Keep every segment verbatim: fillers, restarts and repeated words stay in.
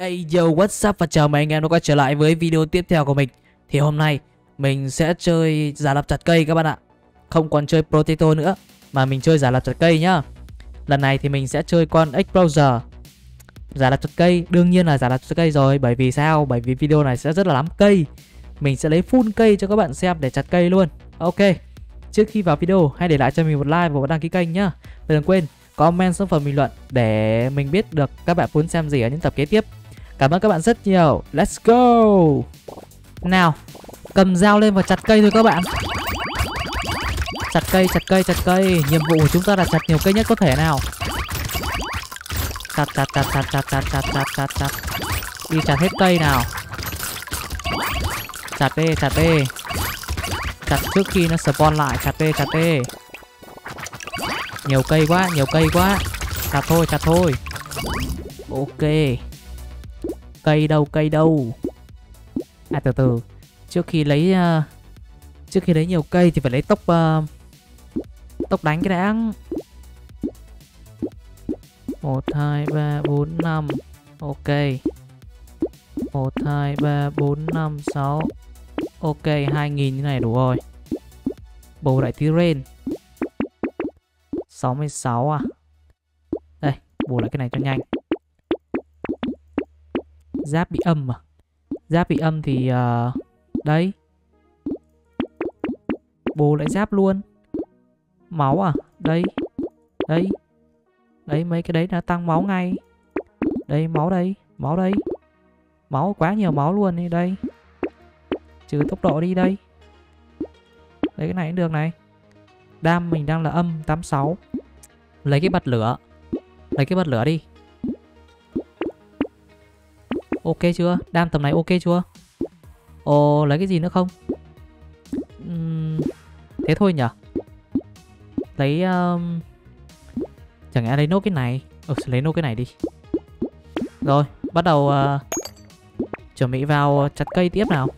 Hey yo, what's up và chào mừng anh em đã quay trở lại với video tiếp theo của mình. Thì hôm nay mình sẽ chơi giả lập chặt cây các bạn ạ. Không còn chơi Potato nữa mà mình chơi giả lập chặt cây nhá. Lần này thì mình sẽ chơi con Explorer. Giả lập chặt cây, đương nhiên là giả lập chặt cây rồi. Bởi vì sao? Bởi vì video này sẽ rất là lắm cây. Mình sẽ lấy full cây cho các bạn xem để chặt cây luôn. Ok, trước khi vào video hãy để lại cho mình một like và một đăng ký kênh nhá. Và đừng quên comment xuống phần bình luận để mình biết được các bạn muốn xem gì ở những tập kế tiếp. Cảm ơn các bạn rất nhiều. Let's go. Nào, cầm dao lên và chặt cây thôi các bạn. Chặt cây, chặt cây, chặt cây. Nhiệm vụ của chúng ta là chặt nhiều cây nhất có thể nào. Chặt, chặt, chặt, chặt, chặt, chặt, chặt, chặt, chặt, chặt. Đi chặt hết cây nào. Chặt đi, chặt đi. Chặt trước khi nó spawn lại. Chặt đi, chặt đi. Nhiều cây quá, nhiều cây quá. Chặt thôi, chặt thôi. Ok. Cây đâu, cây đâu. À từ từ. Trước khi lấy uh, Trước khi lấy nhiều cây thì phải lấy tốc uh, tốc đánh cái đã. Một, hai, ba, bốn, năm. Ok. Một, hai, ba, bốn, năm, sáu. Ok, hai nghìn như này đủ rồi. Bù lại tí rain sáu mươi sáu à. Đây, bù lại cái này cho nhanh. Giáp bị âm à? Giáp bị âm thì... Uh, đấy. Bù lại giáp luôn. Máu à? Đây. Đấy. Đấy, mấy cái đấy là tăng máu ngay. Đây, máu đây. Máu đây. Máu, quá nhiều máu luôn đi đây. Trừ tốc độ đi đây. Đấy, cái này cũng được này. Đam mình đang là âm tám mươi sáu. Lấy cái bật lửa. Lấy cái bật lửa đi. Ok chưa? Đam tầm này ok chưa? Ồ, lấy cái gì nữa không? Uhm, thế thôi nhở? Lấy... Um, chẳng lẽ lấy nốt cái này. Ừ, lấy nốt cái này đi. Rồi, bắt đầu uh, chuẩn bị vào chặt cây tiếp nào.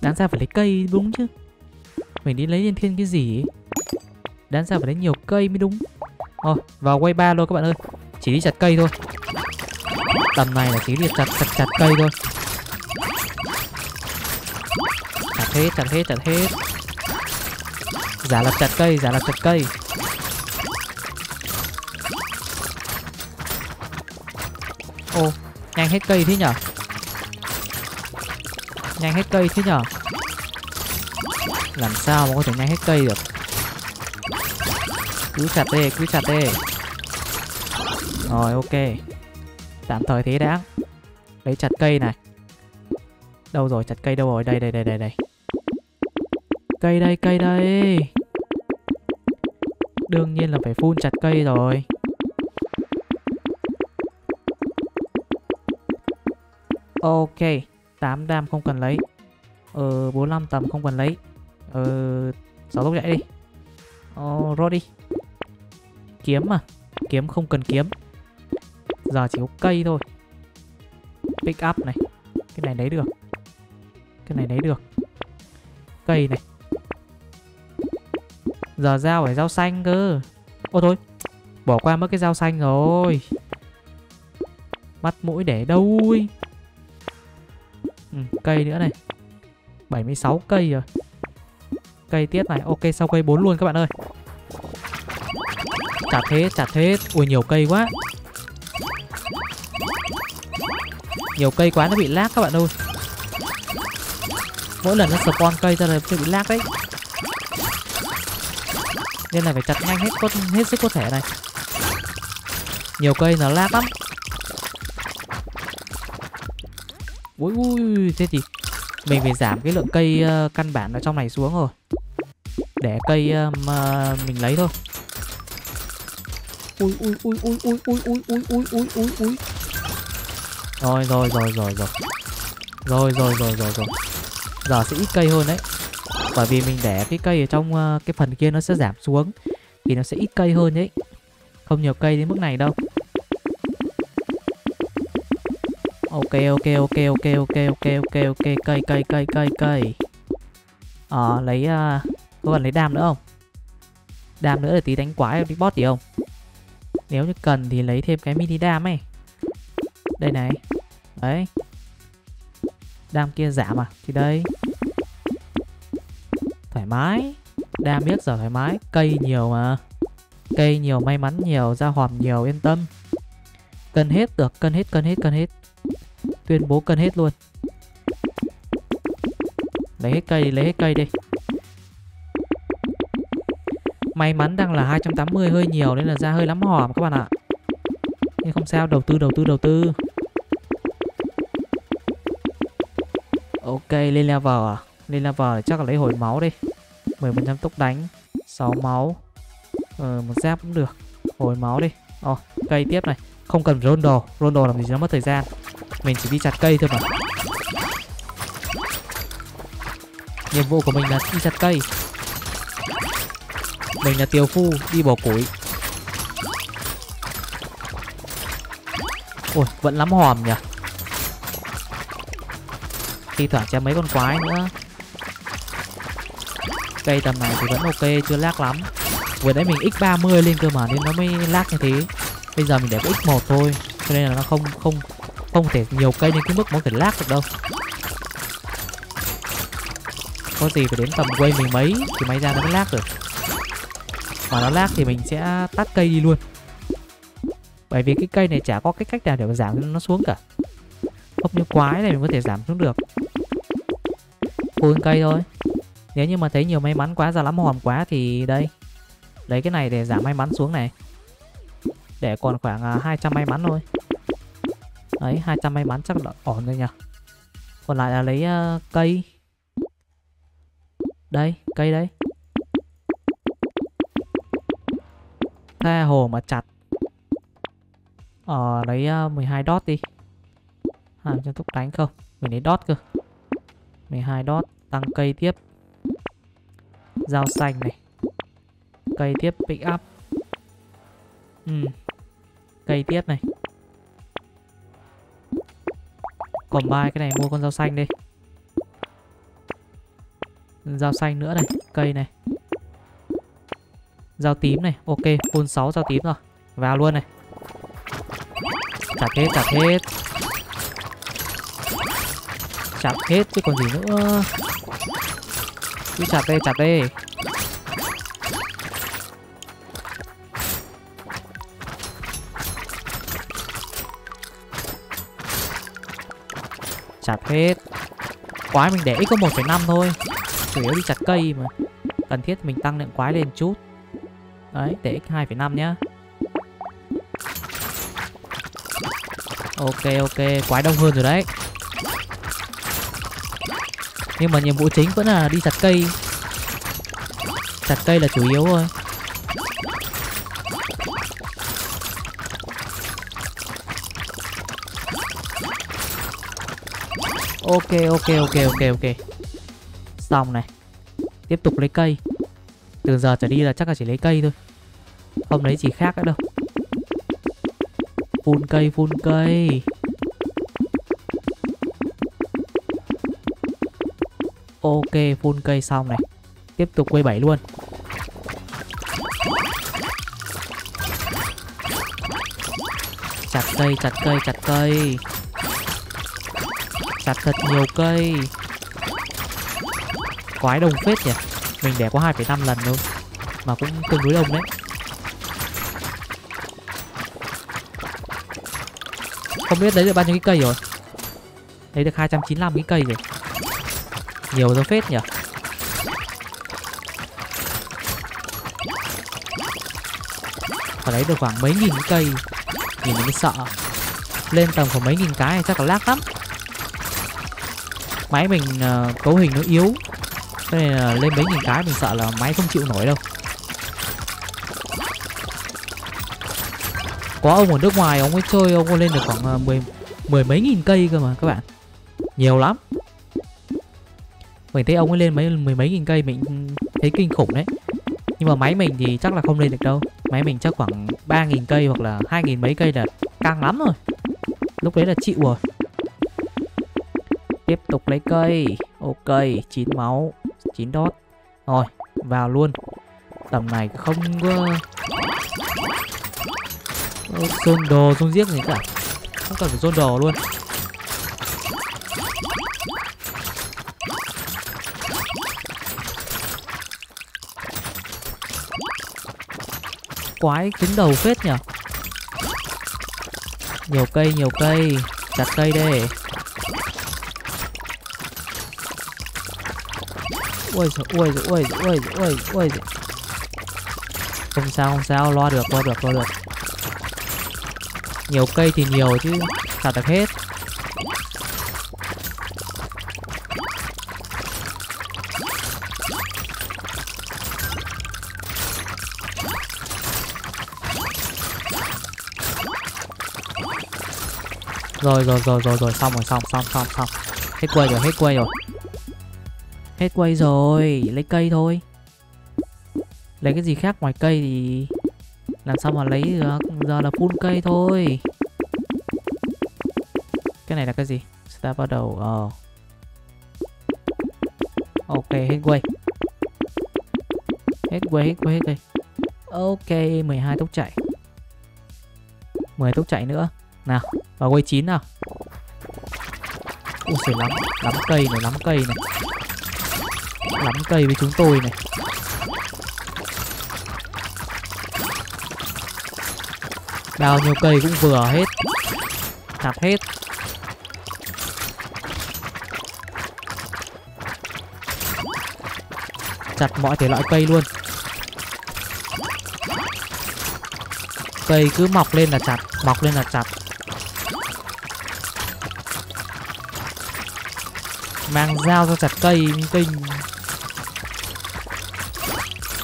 Đáng ra phải lấy cây đúng chứ. Mình đi lấy liên thiên cái gì ấy? Đáng ra phải lấy nhiều cây mới đúng. Rồi, vào quay ba luôn các bạn ơi. Chỉ đi chặt cây thôi. Tầm này là chỉ việc chặt chặt chặt cây thôi. Chặt hết, chặt hết, chặt hết. Giả lập chặt cây, giả lập chặt cây. Ô, nhanh hết cây thế nhở? Nhanh hết cây thế nhở? Làm sao mà có thể nhanh hết cây được? Cứ chặt đi, cứ chặt đi. Rồi, ok. Tạm thời thế đã. Lấy chặt cây này. Đâu rồi, chặt cây đâu rồi? Đây, đây, đây, đây, đây. Cây đây, cây đây. Đương nhiên là phải full chặt cây rồi. Ok, tám đam không cần lấy. Ờ, bốn mươi lăm tầm không cần lấy. Ờ, sáu tốc chạy đi. Ờ, rốt đi. Kiếm à? Kiếm không cần kiếm. Giờ chỉ có cây thôi. Pick up này. Cái này lấy được. Cái này lấy được. Cây này. Giờ dao phải dao xanh cơ. Ô thôi, bỏ qua mất cái dao xanh rồi. Mắt mũi để đâu ấy. Ừ, cây nữa này. bảy mươi sáu cây rồi. Cây tiết này. Ok, sau cây bốn luôn các bạn ơi. Chặt hết, chặt hết. Ui, nhiều cây quá. Nhiều cây quá nó bị lag các bạn ơi. Mỗi lần nó spawn cây ra là nó bị lag đấy. Nên là phải chặt nhanh hết có, hết sức có thể này. Nhiều cây nó lag lắm. Ui ui, thế thì mình phải giảm cái lượng cây uh, căn bản ở trong này xuống rồi. Để cây uh, mà mình lấy thôi. Ui ui ui ui ui ui ui ui ui ui ui ui. Rồi rồi rồi rồi rồi. Rồi rồi rồi rồi rồi. Giờ sẽ ít cây hơn đấy. Bởi vì mình để cái cây ở trong uh, cái phần kia nó sẽ giảm xuống. Thì nó sẽ ít cây hơn đấy. Không nhiều cây đến mức này đâu. Ok ok ok ok ok ok ok ok. Cây cây cây cây cây. Ờ à, lấy uh, có cần lấy đam nữa không? Đam nữa để tí đánh quái đi boss gì không? Nếu như cần thì lấy thêm cái mini đam ấy. đây này, đấy, đam kia giảm à, thì đây, thoải mái, đam biết giờ thoải mái, cây nhiều mà, cây nhiều, may mắn nhiều, ra hòm nhiều, yên tâm, cân hết được, cân hết, cân hết, cân hết, tuyên bố cân hết luôn, lấy hết cây, lấy hết cây đi. May mắn đang là hai trăm tám mươi hơi nhiều nên là ra hơi lắm hòm các bạn ạ. Nhưng không sao, đầu tư, đầu tư, đầu tư. Ok, lên level à? Lên level chắc là lấy hồi máu đi. mười phần trăm tốc đánh, sáu máu. Ờ, một giáp cũng được. Hồi máu đi. Ồ, cây tiếp này. Không cần rondo, rondo làm gì nó mất thời gian. Mình chỉ đi chặt cây thôi mà. Nhiệm vụ của mình là đi chặt cây. Mình là tiều phu đi bỏ củi. Ôi, vẫn lắm hòm nhỉ. Khi thoảng chém mấy con quái nữa. Cây tầm này thì vẫn ok, chưa lag lắm. Vừa nãy mình nhân ba mươi lên cơ mà nên nó mới lag như thế. Bây giờ mình để có nhân một thôi, cho nên là nó không không không thể nhiều cây đến cái mức nó thể lag được đâu. Có gì phải đến tầm quay mình mấy thì máy ra nó mới lag được. Mà nó lag thì mình sẽ tắt cây đi luôn. Bởi vì cái cây này chả có cái cách nào để mà giảm nó xuống cả. Không như quái này mình có thể giảm xuống được. Full cây thôi. Nếu như mà thấy nhiều may mắn quá, ra lắm hòm quá thì đây, lấy cái này để giảm may mắn xuống này. Để còn khoảng hai trăm may mắn thôi. Đấy, hai trăm may mắn chắc là ổn rồi nhỉ. Còn lại là lấy uh, cây. Đây, cây đấy. Tha hồ mà chặt. Ờ, lấy uh, mười hai dot đi. Hàng cho thúc đánh không? Mình lấy dot cơ. mười hai dot, tăng cây tiếp. Dao xanh này. Cây tiếp pick up. Ừ. Cây tiếp này. Combine cái này, mua con dao xanh đi. Dao xanh nữa này, cây này. Dao tím này, ok, full sáu dao tím rồi. Vào luôn này. Chặt hết, chặt hết. Chặt hết chứ còn gì nữa. Cứ chặt đây, chặt đây. Chặt hết. Quái mình để ít có một phẩy năm thôi. Chủ yếu đi chặt cây mà. Cần thiết mình tăng lượng quái lên chút. Đấy, để x hai phẩy năm nhá. Ok, ok, quái đông hơn rồi đấy. Nhưng mà nhiệm vụ chính vẫn là đi chặt cây. Chặt cây là chủ yếu thôi. Ok, ok, ok, ok, ok. Xong này. Tiếp tục lấy cây. Từ giờ trở đi là chắc là chỉ lấy cây thôi. Không lấy gì khác nữa đâu. Phun cây, phun cây. Ok, phun cây xong này. Tiếp tục quay bảy luôn. Chặt cây, chặt cây, chặt cây. Chặt thật nhiều cây. Quái đồng phết nhỉ. Mình để có hai phẩy năm lần thôi. Mà cũng tương đối đông đấy. Không biết lấy được bao nhiêu cái cây rồi. Lấy được hai trăm chín mươi lăm cái cây rồi. Nhiều ra phết nhỉ. Phải lấy được khoảng mấy nghìn cái cây. Nhìn mình sợ. Lên tầm khoảng mấy nghìn cái chắc là lag lắm. Máy mình uh, cấu hình nó yếu. Cho nên là lên mấy nghìn cái mình sợ là máy không chịu nổi đâu. Có ông ở nước ngoài, ông ấy chơi, ông có lên được khoảng mười, mười mấy nghìn cây cơ mà các bạn. Nhiều lắm. Mình thấy ông ấy lên mấy mười mấy nghìn cây mình thấy kinh khủng đấy. Nhưng mà máy mình thì chắc là không lên được đâu. Máy mình chắc khoảng ba nghìn cây hoặc là hai nghìn mấy cây là căng lắm rồi. Lúc đấy là chịu rồi. Tiếp tục lấy cây. Ok, chín máu, chín đốt. Rồi, vào luôn. Tầm này không có... Sơn đồ, không giết gì cả. không cần phải dôn đỏ luôn. Quái cứng đầu phết nhỉ. Nhiều cây, nhiều cây. Chặt cây đây. Ui giời, ui giời, ui giời, ui giời, ui giời, ui giời. Không sao, không sao, lo được, lo được, lo được. Nhiều cây thì nhiều chứ, chả được hết. Rồi, rồi, rồi, rồi, rồi, xong rồi, xong, xong, xong, xong. Hết quay rồi, hết quay rồi. Hết quay rồi, lấy cây thôi. Lấy cái gì khác ngoài cây thì làm sao mà lấy được. Giờ là full cây thôi. Cái này là cái gì? Start bắt đầu. Ờ. Ok, hết quay. Hết quay, hết quay, hết quay. Ok, mười hai tốc chạy. mười tốc chạy nữa. Nào, vào quay chín nào. Ui giời, lắm, lắm cây này, lắm cây này. Lắm cây với chúng tôi này. Bao nhiêu cây cũng vừa hết. Chặt hết. Chặt mọi thể loại cây luôn. Cây cứ mọc lên là chặt, mọc lên là chặt. Mang dao ra chặt cây kinh.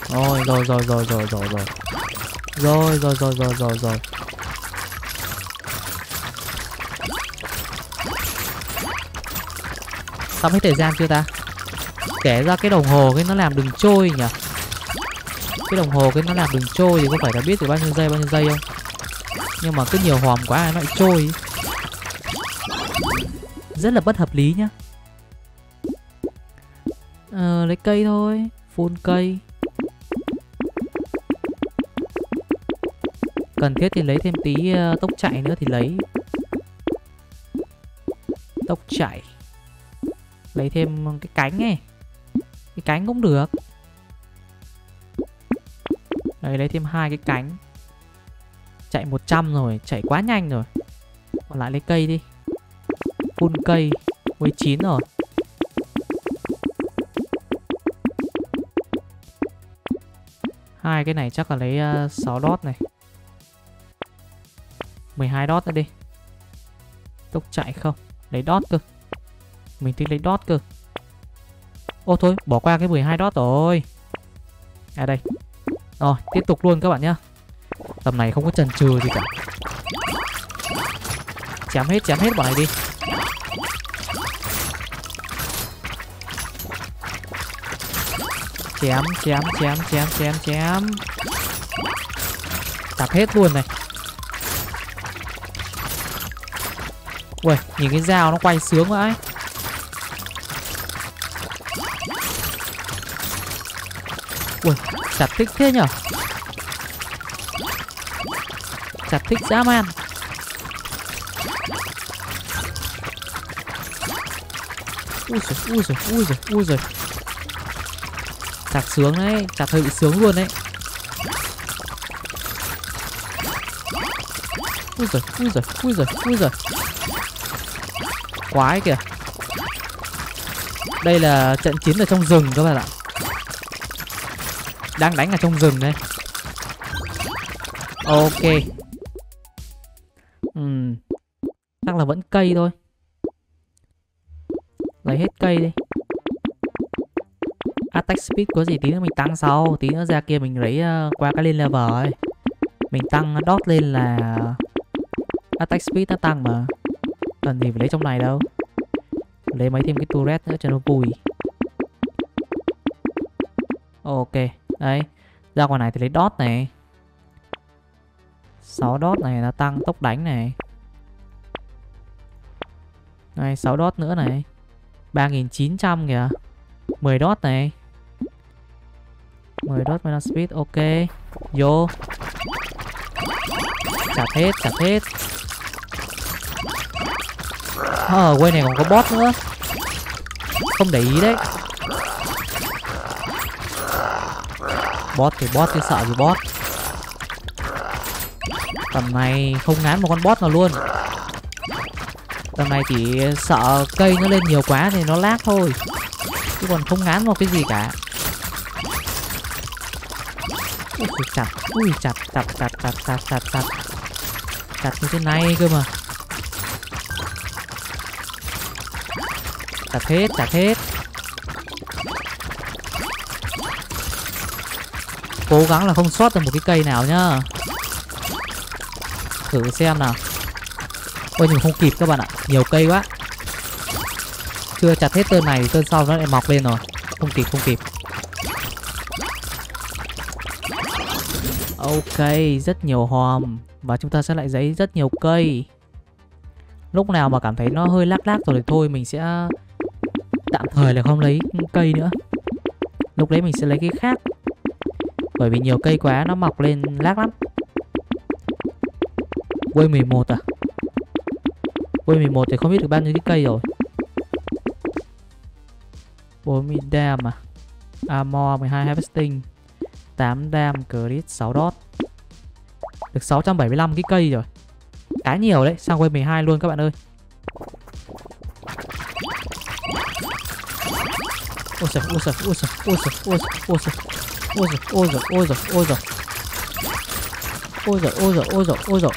Rồi rồi rồi rồi rồi rồi rồi. Rồi rồi rồi rồi rồi rồi. Xong hết thời gian chưa ta? Kể ra cái đồng hồ cái nó làm đừng trôi nhỉ. Cái đồng hồ cái nó làm đừng trôi thì có phải là biết từ bao nhiêu giây bao nhiêu giây không? Nhưng mà cứ nhiều hòm quá nó lại trôi. Rất là bất hợp lý nhá. Ờ, lấy cây thôi, full cây. Cần thiết thì lấy thêm tí uh, tốc chạy nữa thì lấy. Tốc chạy. Lấy thêm cái cánh ấy. Cái cánh cũng được. Đấy, lấy thêm hai cái cánh. Chạy một trăm rồi, chạy quá nhanh rồi. Còn lại lấy cây đi. Full cây, với chín rồi. Hai cái này chắc là lấy uh, sáu dot này. mười hai dot ra đi. Tốc chạy không? Lấy dot cơ. Mình thích lấy dot cơ. Ô thôi, bỏ qua cái mười hai dot rồi. À đây. Rồi, tiếp tục luôn các bạn nhá. Tầm này không có chần chừ gì cả. Chém hết, chém hết bọn này đi. Chém, chém, chém, chém, chém, chém. Chặt hết luôn này. Uầy, nhìn cái dao nó quay sướng vậy. Uầy, chặt thích thế nhở. Chặt thích dã man. Ui giời, ui giời, ui giời, ui giời. Chặt sướng đấy, chặt hơi bị sướng luôn đấy. Ui giời, ui giời, ui giời, ui giời. Quái kìa. Đây là trận chiến ở trong rừng các bạn ạ. Đang đánh ở trong rừng đấy. Ok. Ừm. Chắc là vẫn cây thôi. Lấy hết cây đi. Attack speed có gì tí nữa mình tăng sau. Tí nữa ra kia mình lấy uh, qua cái lên level ấy. Mình tăng dot lên là attack speed nó tăng mà. Cần gì phải lấy trong này đâu. Lấy mấy thêm cái turret nữa cho nó vui. Ok. Đấy. Ra ngoài này thì lấy dot này. sáu dot này nó tăng tốc đánh này. Này sáu dot nữa này. ba nghìn chín trăm kìa. mười dot này. mười dot minus speed. Ok. Vô. Chặt hết, chặt hết. Ờ, quay này còn có boss nữa, không để ý đấy. Boss thì boss chứ sợ gì boss. Tầm này không ngán một con boss nào luôn. Tầm này chỉ sợ cây nó lên nhiều quá thì nó lag thôi, chứ còn không ngán một cái gì cả. Ui chặt, ui chặt, chặt, chặt, chặt, chặt, chặt, chặt. Chặt như thế này cơ mà. Chặt hết, chặt hết. Cố gắng là không sót được một cái cây nào nhá. Thử xem nào. Ôi nhưng không kịp các bạn ạ, nhiều cây quá. Chưa chặt hết tơn này, tơn sau nó lại mọc lên rồi. Không kịp, không kịp. Ok, rất nhiều hòm. Và chúng ta sẽ lại giấy rất nhiều cây. Lúc nào mà cảm thấy nó hơi lác lác rồi thì thôi, mình sẽ tạm thời là không lấy cây nữa. Lúc đấy mình sẽ lấy cái khác, bởi vì nhiều cây quá nó mọc lên lác lắm. Quay mười một à? Quay mười một thì không biết được bao nhiêu cái cây rồi. bốn mươi dam à? Armor mười hai harvesting, tám dam, crit sáu dot. Được sáu trăm bảy mươi lăm cái cây rồi. Khá nhiều đấy, sang quay mười hai luôn các bạn ơi. Ôi giời, ôi giời, ôi giời, ôi giời, ôi giời, ôi giời. Ôi giời, ôi giời, ôi giời, ôi giời. Ôi giời, ôi giời, ôi giời, ôi giời.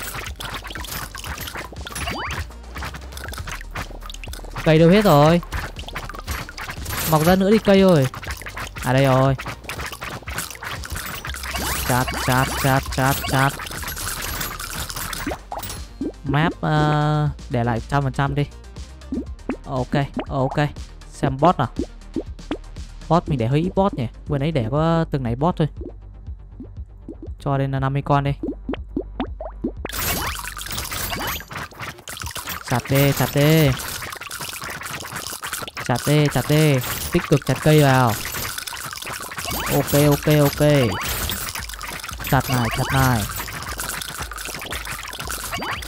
Cây đâu hết rồi? Mọc ra nữa đi cây ơi. À đây rồi. Chát, chát, chát, chát, chát. Map uh, để lại một trăm phần trăm đi. Ok, ok. Xem bot nào. Bot mình để hơi ít bot nhỉ. Vừa nãy để có từng này bot thôi. Cho lên là năm mươi con đi. Chặt đi, chặt đi. Chặt đi, chặt đi. Tích cực chặt cây vào. Ok, ok, ok. Chặt này, chặt này.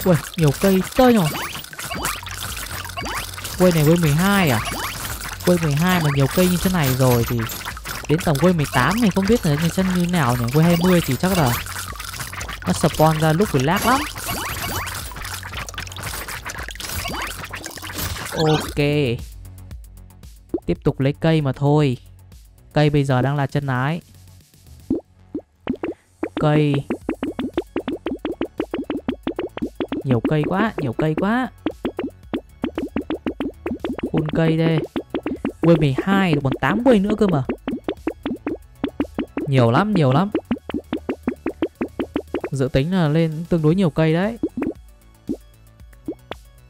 Ui, nhiều cây tơi rồi. Quay này quay mười hai à? Quay mười hai mà nhiều cây như thế này rồi thì đến tầm quay mười tám này không biết là như chân như nào nhỉ. Quay hai mươi thì chắc là nó spawn ra lúc lag lắm. Ok, tiếp tục lấy cây mà thôi. Cây bây giờ đang là chân ái. Cây nhiều cây quá, nhiều cây quá. Khuôn cây đây. Quay mười hai còn tám quay nữa cơ mà. Nhiều lắm, nhiều lắm. Dự tính là lên tương đối nhiều cây đấy.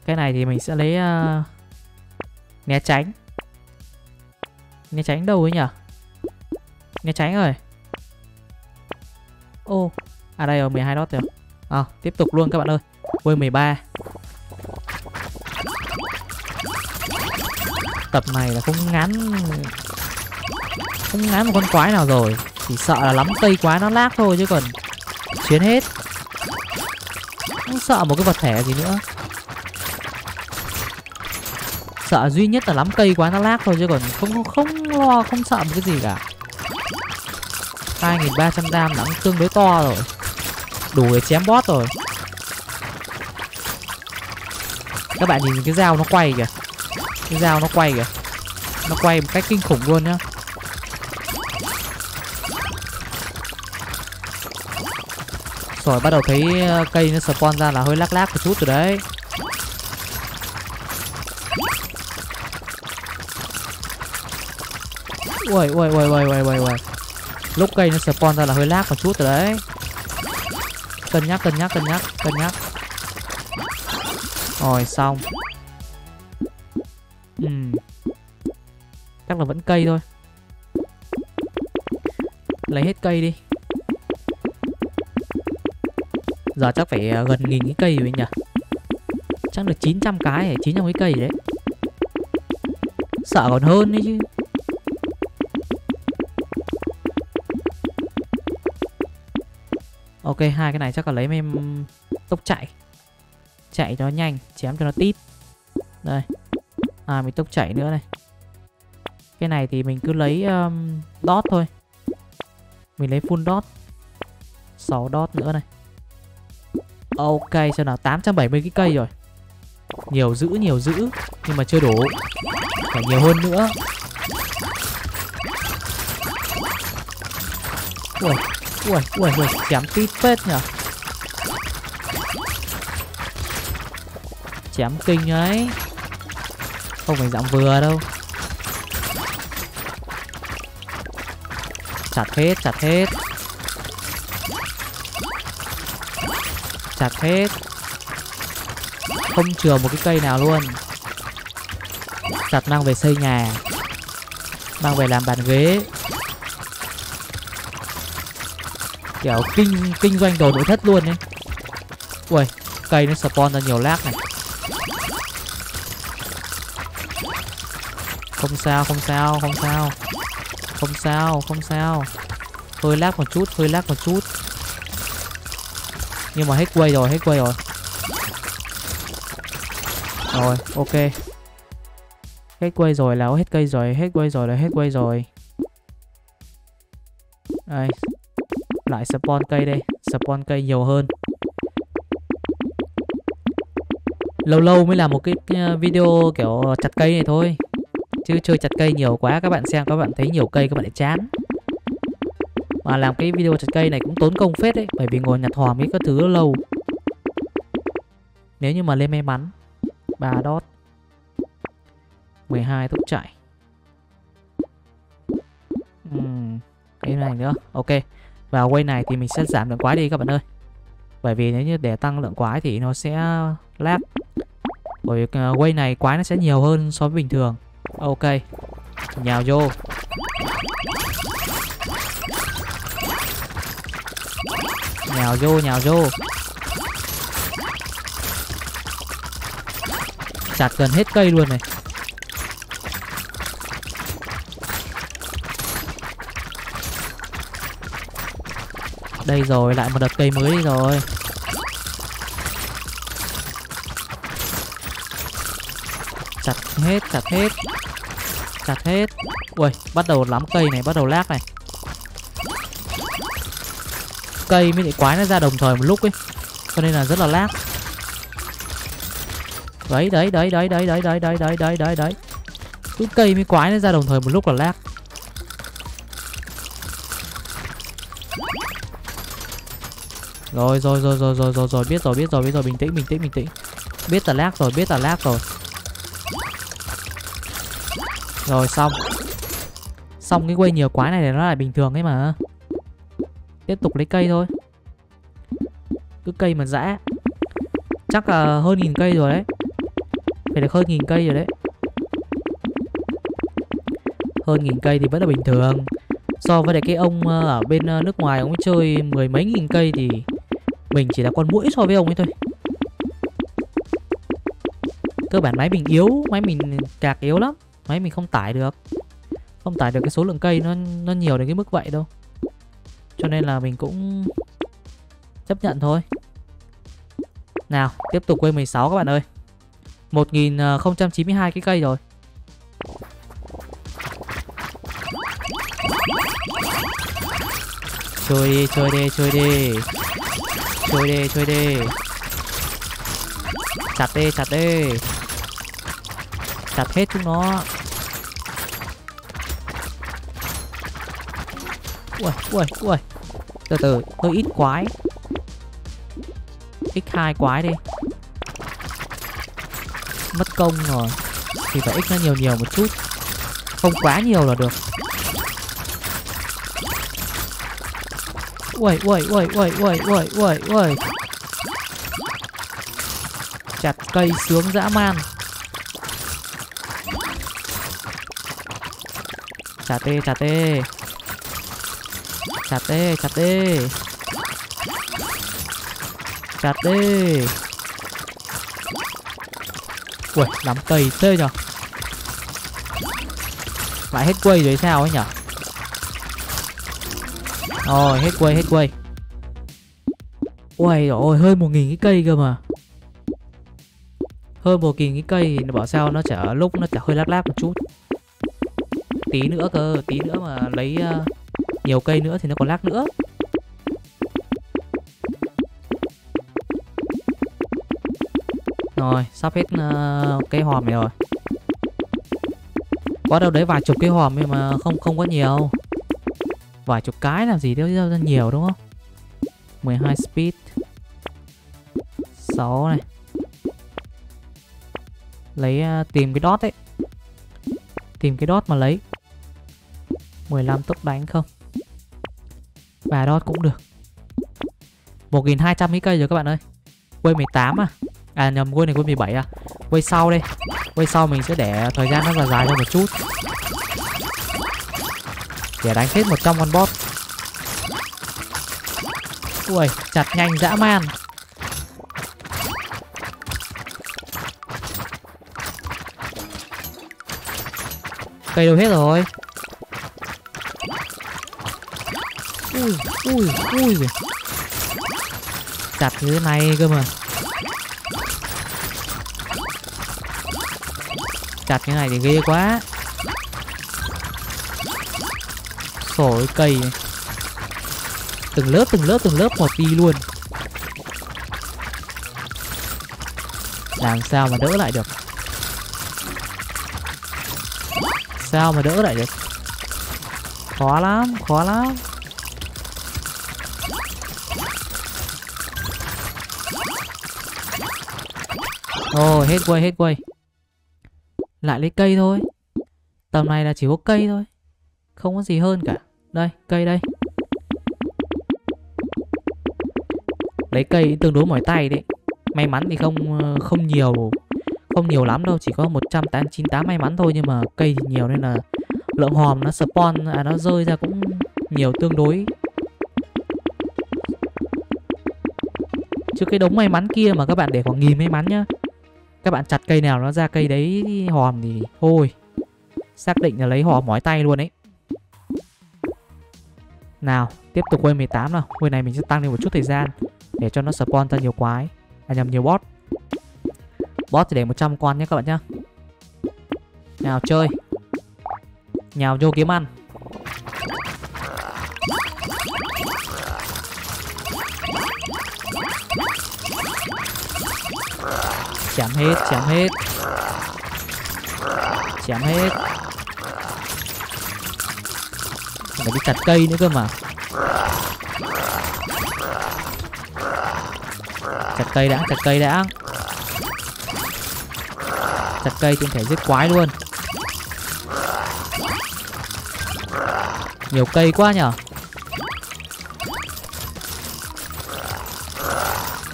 Cái này thì mình sẽ lấy uh, né tránh. Né tránh đâu ấy nhỉ? Né tránh rồi. Ô, oh, à đây rồi, mười hai dot rồi. À, tiếp tục luôn các bạn ơi. Quay mười ba. Tập này là không ngán. Không ngán một con quái nào rồi. Chỉ sợ là lắm cây quá nó lag thôi, chứ còn chiến hết. Không sợ một cái vật thể gì nữa. Sợ duy nhất là lắm cây quá nó lag thôi, chứ còn không không lo, không sợ một cái gì cả. Hai nghìn ba trăm dam là tương đối to rồi, đủ để chém boss rồi. Các bạn nhìn cái dao nó quay kìa. Cái dao nó quay kìa. Nó quay một cách kinh khủng luôn nhá. Rồi bắt đầu thấy cây nó spawn ra là hơi lác lác một chút rồi đấy. Ui ui ui ui ui ui ui. Lúc cây nó spawn ra là hơi lag một chút rồi đấy. Cân nhắc, cân nhắc, cân nhắc, cân nhắc. Rồi xong. Ừ. Chắc là vẫn cây thôi. Lấy hết cây đi. Giờ chắc phải gần nghìn cái cây rồi nhỉ. Chắc được chín trăm cái, chín trăm cái cây đấy. Sợ còn hơn đấy chứ. Ok, hai cái này chắc là lấy em tốc chạy. Chạy cho nó nhanh, chém cho nó tít. Đây. À, mình tốc chảy nữa này. Cái này thì mình cứ lấy um, dot thôi. Mình lấy full dot. sáu dot nữa này. Ok, xem nào, tám trăm bảy mươi cái cây rồi. Nhiều dữ, nhiều dữ. Nhưng mà chưa đủ. Phải nhiều hơn nữa. Ui, ui, ui, ui, chém tít phết nhở. Chém kinh ấy. Không phải dạng vừa đâu. Chặt hết, chặt hết. Chặt hết. Không chừa một cái cây nào luôn. Chặt mang về xây nhà. Mang về làm bàn ghế. Kiểu kinh kinh doanh đồ nội thất luôn ấy. Ui, cây nó spawn ra nhiều lag này. Không sao, không sao, không sao. Không sao, không sao. Hơi lag một chút, hơi lag một chút. Nhưng mà hết quay rồi, hết quay rồi. Rồi, ok. Hết quay rồi là hết cây rồi, hết quay rồi là hết quay rồi. Đây. Lại spawn cây đây. Spawn cây nhiều hơn. Lâu lâu mới làm một cái video kiểu chặt cây này thôi. Chứ chơi chặt cây nhiều quá, các bạn xem các bạn thấy nhiều cây các bạn lại chán. Mà làm cái video chặt cây này cũng tốn công phết đấy. Bởi vì ngồi nhặt hòm ấy các thứ lâu. Nếu như mà lên may mắn. ba dot. mười hai tốc chạy. uhm, Cái này nữa. Ok. Và quay này thì mình sẽ giảm lượng quái đi các bạn ơi. Bởi vì nếu như để tăng lượng quái thì nó sẽ lag. Bởi vì quay này quái nó sẽ nhiều hơn so với bình thường. Ok. Nhào vô. Nhào vô, nhào vô. Chặt gần hết cây luôn này. Đây rồi, lại một đợt cây mới rồi. Chặt hết, chặt hết. Chặt hết. Ui, bắt đầu lắm cây này, bắt đầu lag này. Cây mới lại quái nó ra đồng thời một lúc ấy. Cho nên là rất là lag. Đấy, đấy, đấy, đấy, đấy, đấy, đấy, đấy, đấy, đấy, đấy, đấy. Cứ cây mới quái nó ra đồng thời một lúc là lag. Rồi rồi rồi rồi rồi rồi rồi biết rồi biết rồi biết rồi bình tĩnh bình tĩnh bình tĩnh biết là lag rồi biết là lag rồi rồi xong xong cái quay nhiều quái này để nó lại bình thường ấy mà tiếp tục lấy cây thôi, cứ cây mà dã chắc là hơn nghìn cây rồi đấy, phải được hơn nghìn cây rồi đấy, hơn nghìn cây thì vẫn là bình thường so với lại cái ông ở bên nước ngoài ông ấy chơi mười mấy nghìn cây thì mình chỉ là con muỗi so với ông ấy thôi. Cơ bản máy mình yếu, máy mình cạc yếu lắm. Máy mình không tải được. Không tải được cái số lượng cây nó nó nhiều đến cái mức vậy đâu. Cho nên là mình cũng chấp nhận thôi. Nào, tiếp tục quay mười sáu các bạn ơi. một nghìn không trăm chín mươi hai cái cây rồi. Chơi đi, chơi đi, chơi đi. Chơi đi, chơi đi. Chặt đi, chặt đi. Chặt hết chúng nó. Ui, ui, ui. Từ từ, hơi ít quái. X hai quái đi. Mất công rồi. Thì phải x nó nhiều nhiều một chút. Không quá nhiều là được. Uầy, uầy, uầy, uầy, uầy, uầy, uầy, uầy. Chặt cây sướng dã man. Chặt tê, chặt tê. Chặt tê, chặt tê. Chặt tê. Uầy, lắm cây tê nhở. Lại hết quay rồi sao ấy nhở. Rồi, hết quay, hết quay. Ui, rồi hơi một nghìn cái cây cơ mà. Hơn một nghìn cái cây thì bảo sao nó chả lúc nó chả hơi lác lác một chút. Tí nữa cơ, tí nữa mà lấy uh, nhiều cây nữa thì nó còn lác nữa. Rồi, sắp hết uh, cây hòm này rồi. Có đâu đấy vài chục cây hòm nhưng mà không không có nhiều. Vài chục cái làm gì đâu ra nhiều đúng không? mười hai speed. sáu này. Lấy uh, tìm cái dot ấy. Tìm cái dot mà lấy. mười lăm tốc đánh không? Và dot cũng được. một nghìn hai trăm cái cây rồi các bạn ơi. Quay mười tám à? À nhầm, quay này quay mười bảy à? Quay sau đây. Quay sau mình sẽ để thời gian nó là dài ra một chút. Để đánh hết một trăm con boss. Ui, chặt nhanh dã man. Cây đâu hết rồi. Ui, ui, ui. Chặt như thế này cơ mà. Chặt như này thì ghê quá. Sổi cây này. Từng lớp từng lớp từng lớp một đi luôn. Làm sao mà đỡ lại được. Sao mà đỡ lại được. Khó lắm, khó lắm. Ồ, hết quay, hết quay. Lại lấy cây thôi. Tầm này là chỉ có cây thôi, không có gì hơn cả. Đây, cây đây. Lấy cây tương đối mỏi tay đấy. May mắn thì không không nhiều. Không nhiều lắm đâu, chỉ có một trăm chín mươi tám may mắn thôi. Nhưng mà cây thì nhiều nên là lượng hòm nó spawn, à, nó rơi ra cũng nhiều tương đối. Chứ cái đống may mắn kia mà các bạn để khoảng nghìn may mắn nhá, các bạn chặt cây nào nó ra cây đấy hòm thì thôi, xác định là lấy hòm mỏi tay luôn ấy. Nào, tiếp tục quay mười tám nào. Quay này mình sẽ tăng lên một chút thời gian để cho nó spawn ra nhiều quái. À nhầm, nhiều boss. Boss thì để một trăm con nhé các bạn nhá. Nào chơi. Nhào vô kiếm ăn. Chém hết, chém hết. Chém hết. Phải đi chặt cây nữa cơ mà. Chặt cây đã, chặt cây đã. Chặt cây cũng thể giết quái luôn. Nhiều cây quá nhở.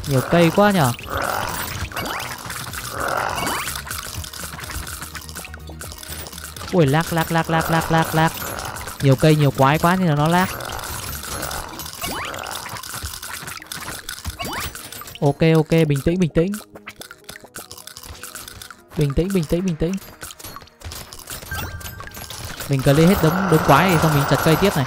Nhiều cây quá nhở. Ui, lác lác lác lác lác lác lác. Nhiều cây nhiều quái quá nên là nó lác. Ok ok, bình tĩnh bình tĩnh. Bình tĩnh bình tĩnh bình tĩnh. Mình cần lấy hết đống đống quái này xong mình chặt cây tiếp này.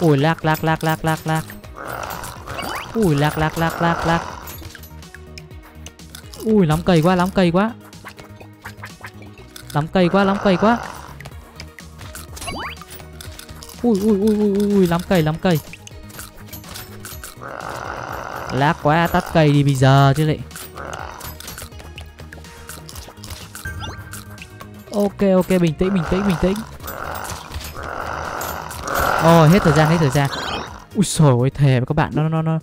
Ui, lác lác lác lác lác lác. Ui, lác lác lác lác lác. Ui, lắm cây quá, lắm cây quá. Lắm cây quá, lắm cây quá. Ui, ui, ui, ui, ui, lắm cây, lắm cây. Lát quá, tắt cây đi bây giờ chứ lệ. Ok, ok, bình tĩnh, bình tĩnh, bình tĩnh. Ôi, hết thời gian, hết thời gian. Ui trời ơi, thề các bạn, nó, nó, nó,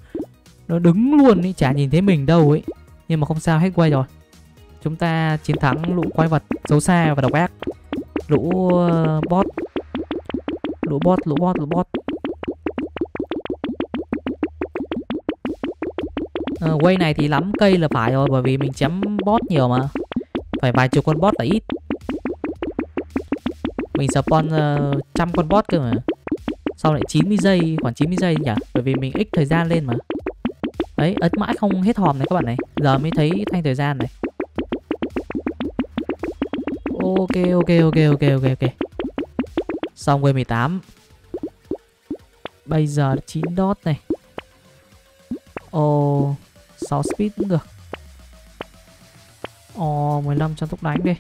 nó đứng luôn ý, chả nhìn thấy mình đâu ấy. Nhưng mà không sao, hết quay rồi. Chúng ta chiến thắng lũ quái vật xấu xa và độc ác. Lũ bot. Lũ bot, lũ bot, lũ bot. À, quay này thì lắm cây là phải rồi. Bởi vì mình chém bot nhiều mà. Phải vài chục con bot là ít. Mình spawn uh, trăm con bot cơ mà. Sau lại chín mươi giây, khoảng chín mươi giây nhỉ. Bởi vì mình ít thời gian lên mà. Đấy, ấn mãi không hết hòm này các bạn này. Giờ mới thấy thanh thời gian này. Ok, ok, ok, ok, ok, ok. Xong quay mười tám. Bây giờ chín dot này. Ồ, sáu speed cũng được. Ồ, mười lăm cho tốc đánh đi.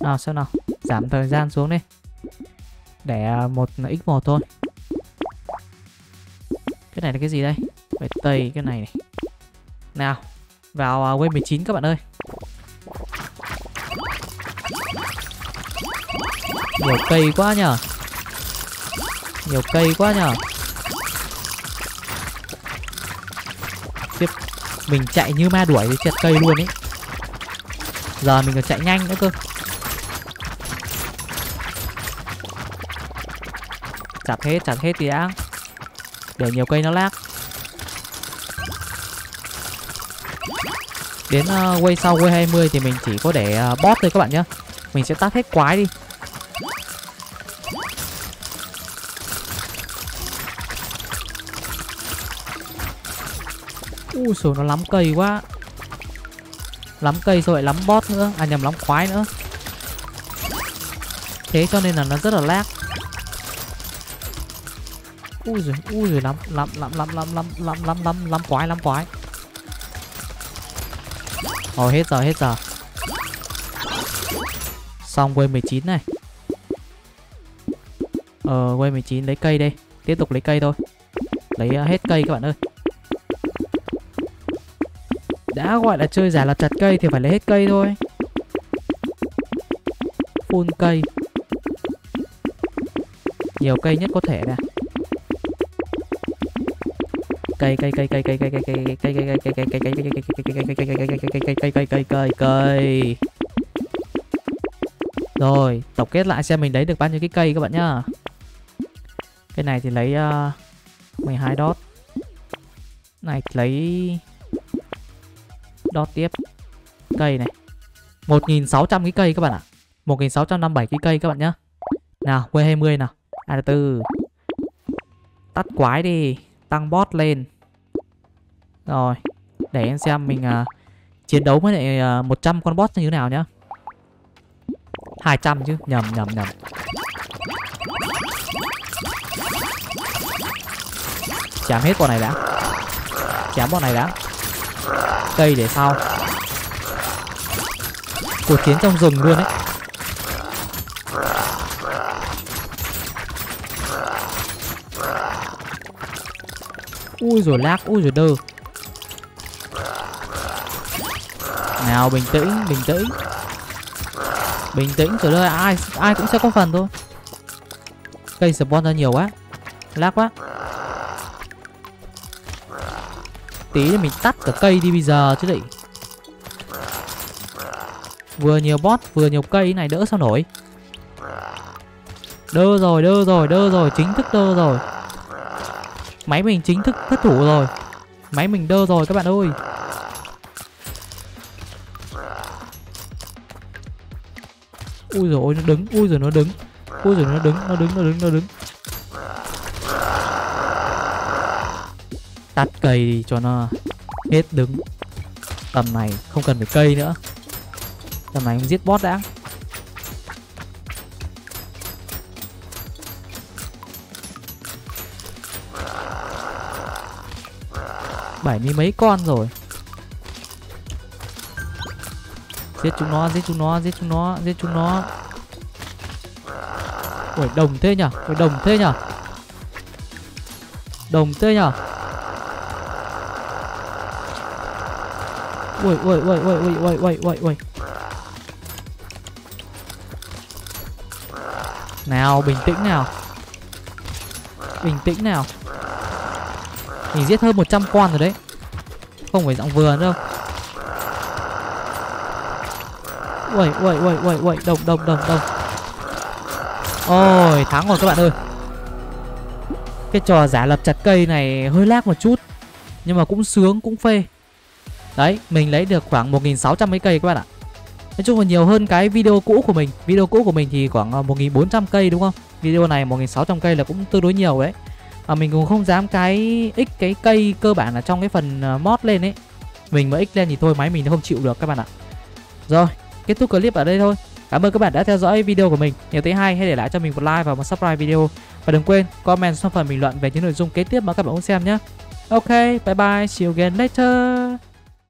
Nào xem nào, giảm thời gian xuống đi. Để một ích một thôi. Cái này là cái gì đây? Phải tây cái này này. Nào, vào wave mười chín các bạn ơi. Nhiều cây quá nhở. Nhiều cây quá nhở. Tiếp mình chạy như ma đuổi với chẹt cây luôn ấy. Giờ mình còn chạy nhanh nữa cơ. Chặt hết, chặt hết thì đã. Để nhiều cây nó lag. Đến uh, quay sau, quay hai mươi thì mình chỉ có để uh, bot thôi các bạn nhé. Mình sẽ tắt hết quái đi. Ui xồi, nó lắm cây quá. Lắm cây rồi lắm bot nữa. À nhầm, lắm quái nữa. Thế cho nên là nó rất là lag. Ui giời, ui giời, lắm, lắm, lắm, lắm, lắm, lắm, lắm, lắm, lắm, lắm quái, lắm quái. Ồ, hết giờ, hết giờ. Xong quay mười chín này. Ờ, quay mười chín lấy cây đây. Tiếp tục lấy cây thôi. Lấy uh, hết cây các bạn ơi. Đã gọi là chơi giả là chặt cây thì phải lấy hết cây thôi. Full cây. Nhiều cây nhất có thể nè. Cây cây cây cây cây cây cây cây cây cây cây cây cây cây cây cây cây cây cây cây. Rồi, tổng kết lại xem mình lấy được bao nhiêu cái cây các bạn nhá. Cái này thì lấy mười hai dot. Này lấy dot tiếp. Cây này. một nghìn sáu trăm cái cây các bạn ạ. một nghìn sáu trăm năm mươi bảy cái cây các bạn nhá. Nào, quay hai mươi nào. À từ. Tắt quái đi. Tăng bot lên. Rồi, để em xem mình uh, chiến đấu với lại uh, một trăm con bot như thế nào nhá. Hai trăm chứ, nhầm nhầm nhầm. Chém hết con này đã. Chém bọn này đã. Cây để sau. Cuộc chiến trong rừng luôn đấy. Ui rồi lag, ui rồi đơ. Nào bình tĩnh, bình tĩnh. Bình tĩnh, trời ơi, ai ai cũng sẽ có phần thôi. Cây spawn ra nhiều quá. Lag quá. Tí thì mình tắt cả cây đi bây giờ chứ đấy. Vừa nhiều bot, vừa nhiều cây này đỡ sao nổi. Đơ rồi, đơ rồi, đơ rồi, chính thức đơ rồi. Máy mình chính thức thất thủ rồi. Máy mình đơ rồi các bạn ơi. Ui dồi ôi, nó đứng, ui dồi nó đứng. Ui dồi nó đứng, nó đứng, nó đứng, nó đứng. Tắt cây cho nó hết đứng. Tầm này không cần phải cây nữa. Tầm này mình giết boss đã. Bảy mươi mấy con rồi. Giết chúng nó, giết chúng nó, giết chúng nó, giết chúng nó. Ôi đồng thế nhở, ôi đồng thế nhở. Đồng thế nhở. Ôi ôi ôi ôi ôi ôi ôi ôi ôi. Nào bình tĩnh nào. Bình tĩnh nào. Mình giết hơn một trăm con rồi đấy. Không phải dạng vừa đâu. Uầy uầy uầy uầy uầy. Đồng đồng đồng đồng. Ôi thắng rồi các bạn ơi. Cái trò giả lập chặt cây này hơi lag một chút, nhưng mà cũng sướng cũng phê. Đấy, mình lấy được khoảng một nghìn sáu trăm mấy cây các bạn ạ. Nói chung là nhiều hơn cái video cũ của mình. Video cũ của mình thì khoảng một nghìn bốn trăm cây đúng không. Video này một nghìn sáu trăm cây là cũng tương đối nhiều đấy. À, mình cũng không dám cái x cái cây cơ bản là trong cái phần mod lên ấy. Mình mà x lên thì thôi máy mình không chịu được các bạn ạ. Rồi, kết thúc clip ở đây thôi. Cảm ơn các bạn đã theo dõi video của mình. Nếu thấy hay hãy để lại cho mình một like và một subscribe video. Và đừng quên comment xuống phần bình luận về những nội dung kế tiếp mà các bạn muốn xem nhé. Ok, bye bye, see you again later.